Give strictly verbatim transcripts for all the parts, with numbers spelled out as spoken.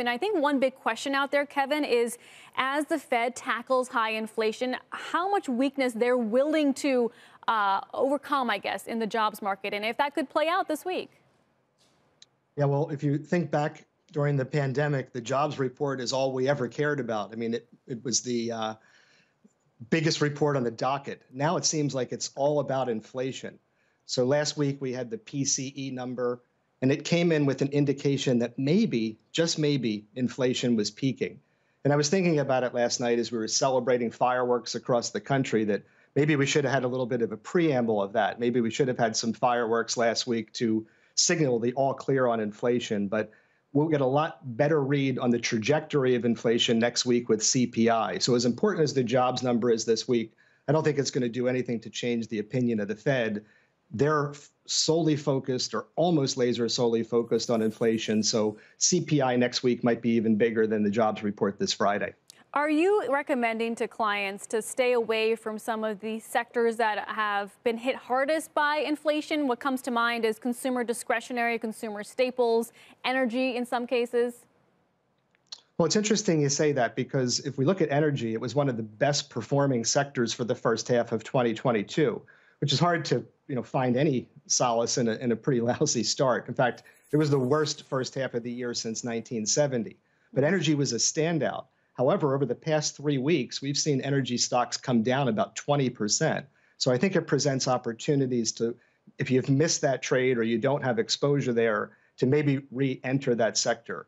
And I think one big question out there, Kevin, is as the Fed tackles high inflation, how much weakness they're willing to uh, overcome, I guess, in the jobs market, and if that could play out this week. Yeah, well, if you think back during the pandemic, the jobs report is all we ever cared about. I mean, it, it was the uh, biggest report on the docket. Now it seems like it's all about inflation. So last week we had the P C E number, and it came in with an indication that maybe, just maybe, inflation was peaking. And I was thinking about it last night as we were celebrating fireworks across the country, that maybe we should have had a little bit of a preamble of that. Maybe we should have had some fireworks last week to signal the all clear on inflation. But we'll get a lot better read on the trajectory of inflation next week with C P I. So as important as the jobs number is this week, I don't think it's going to do anything to change the opinion of the Fed. They're solely focused, or almost laser solely focused, on inflation. So C P I next week might be even bigger than the jobs report this Friday. Are you recommending to clients to stay away from some of the sectors that have been hit hardest by inflation? What comes to mind is consumer discretionary, consumer staples, energy in some cases. Well, it's interesting you say that, because if we look at energy, it was one of the best performing sectors for the first half of twenty twenty-two, which is hard to you know, find any solace in a, in a pretty lousy start. In fact, it was the worst first half of the year since nineteen seventy. But energy was a standout. However, over the past three weeks, we've seen energy stocks come down about twenty percent. So I think it presents opportunities to, if you've missed that trade or you don't have exposure there, to maybe re-enter that sector.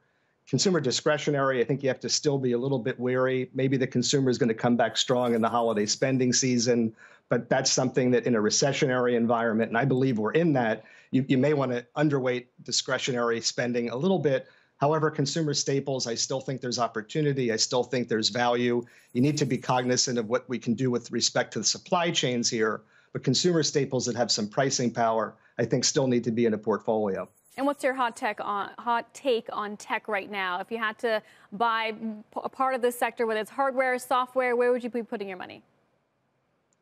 Consumer discretionary, I think you have to still be a little bit wary. Maybe the consumer is going to come back strong in the holiday spending season, but that's something that in a recessionary environment, and I believe we're in that, you, you may want to underweight discretionary spending a little bit. However, consumer staples, I still think there's opportunity. I still think there's value. You need to be cognizant of what we can do with respect to the supply chains here. But consumer staples that have some pricing power, I think, still need to be in a portfolio. And what's your hot tech on, hot take on tech right now? If you had to buy a part of this sector, whether it's hardware, software, where would you be putting your money?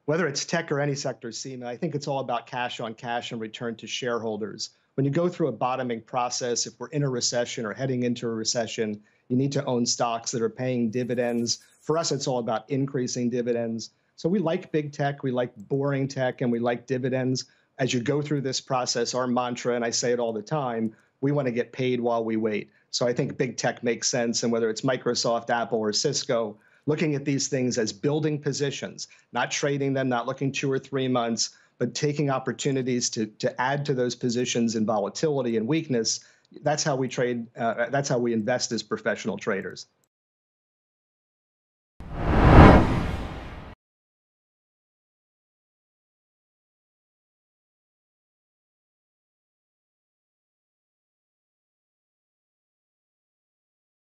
Whether it's tech or any sector, Seema, I think it's all about cash on cash and return to shareholders. When you go through a bottoming process, if we're in a recession or heading into a recession, you need to own stocks that are paying dividends. For us, it's all about increasing dividends. So we like big tech, we like boring tech, and we like dividends. As you go through this process, our mantra, and I say it all the time, we want to get paid while we wait. So I think big tech makes sense, and whether it's Microsoft, Apple, or Cisco, looking at these things as building positions, not trading them, not looking two or three months, but taking opportunities to, to add to those positions in volatility and weakness. That's how we trade. Uh, that's how we invest as professional traders.